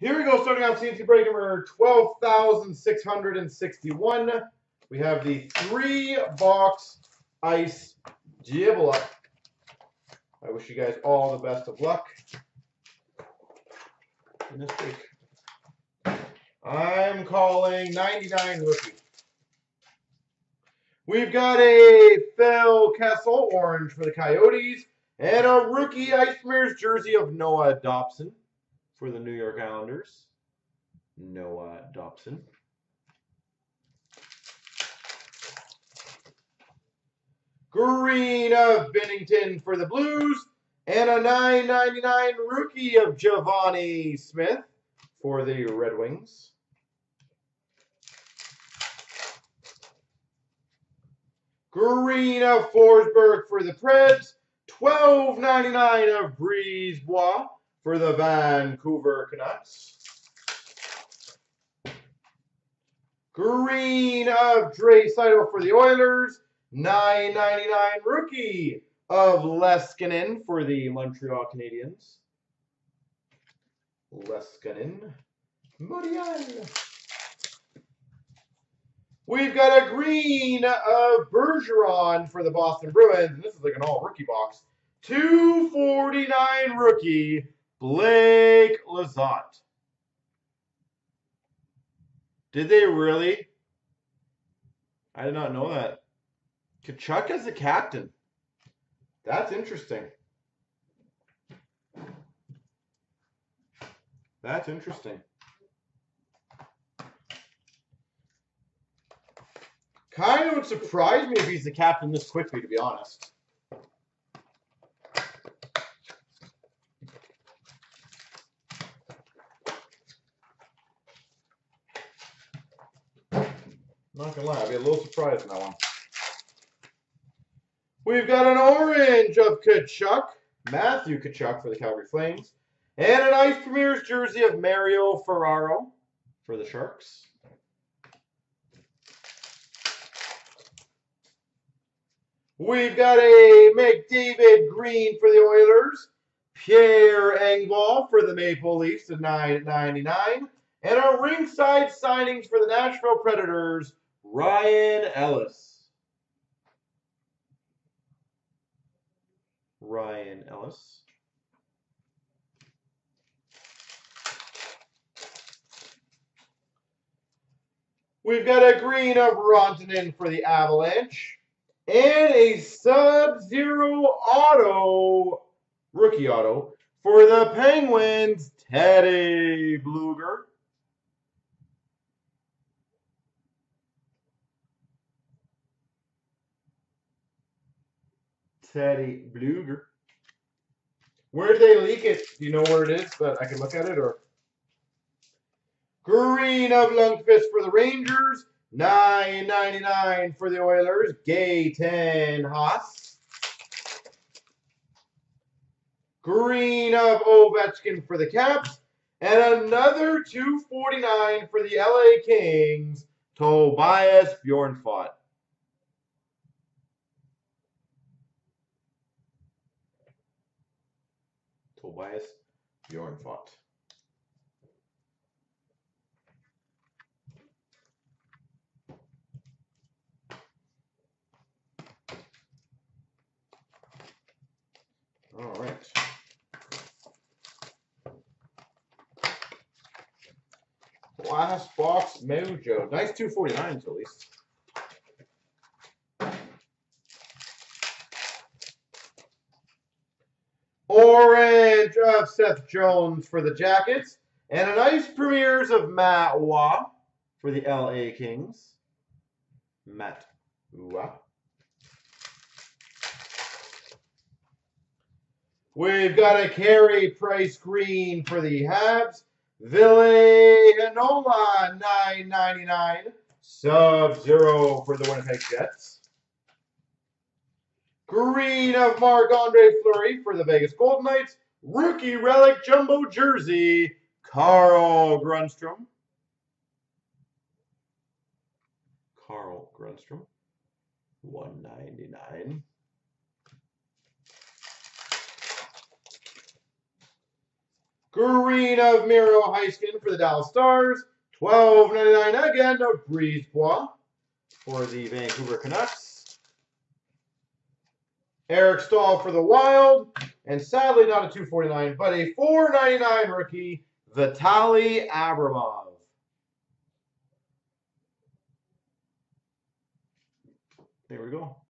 Here we go, starting off CNC break number 12,661. We have the 3-box ice jibble up. I wish you guys all the best of luck in this week. I'm calling 99 rookie. We've got a Phil Kessel orange for the Coyotes and a rookie Ice Mirrors jersey of Noah Dobson for the New York Islanders. Noah Dobson. Green of Bennington for the Blues, and a $9.99 rookie of Giovanni Smith for the Red Wings. Green of Forsberg for the Preds, $12.99 of Brise-Bois for the Vancouver Canucks. Green of Dreisaitl for the Oilers, $9.99 rookie of Leskinen for the Montreal Canadiens. Leskinen. Modian. We've got a green of Bergeron for the Boston Bruins. And this is like an all-rookie box. $2.49 rookie Blake Lazat. Did they really? I did not know that. Tkachuk is the captain. That's interesting. That's interesting. Kind of would surprise me if he's the captain this quickly, to be honest. Not gonna lie, I'd be a little surprised in that one. We've got an orange of Tkachuk, Matthew Tkachuk for the Calgary Flames, and an Ice Premier's jersey of Mario Ferraro for the Sharks. We've got a McDavid green for the Oilers, Pierre Engvall for the Maple Leafs at $9.99, and a ringside signings for the Nashville Predators, Ryan Ellis. Ryan Ellis. We've got a green of Rantanen for the Avalanche and a Sub-Zero auto, rookie auto, for the Penguins, Teddy Blueger. Teddy Blueger. Where did they leak it? Do you know where it is? But I can look at it. Or green of Lundqvist for the Rangers, $9.99 for the Oilers, Gayten Haas. Green of Ovechkin for the Caps, and another $2.49 for the LA Kings, Tobias Bjornfot. Tobias Bjornfot. All right. Last box mojo. Nice 249s at least. Orange of Seth Jones for the Jackets, and an Ice Premier's of Matt Waugh for the LA Kings. Matt Waugh. We've got a Carey Price green for the Habs. Villanola, $9.99. Sub-Zero for the Winnipeg Jets. Green of Marc-Andre Fleury for the Vegas Golden Knights. Rookie Relic Jumbo Jersey, Carl Grundstrom. Carl Grundstrom, $1.99. Green of Miro Heiskanen for the Dallas Stars. $12.99 again of Brise-Bois for the Vancouver Canucks. Eric Stahl for the Wild. And sadly not a $2.49, but a $4.99 rookie, Vitaly Abramov. There we go.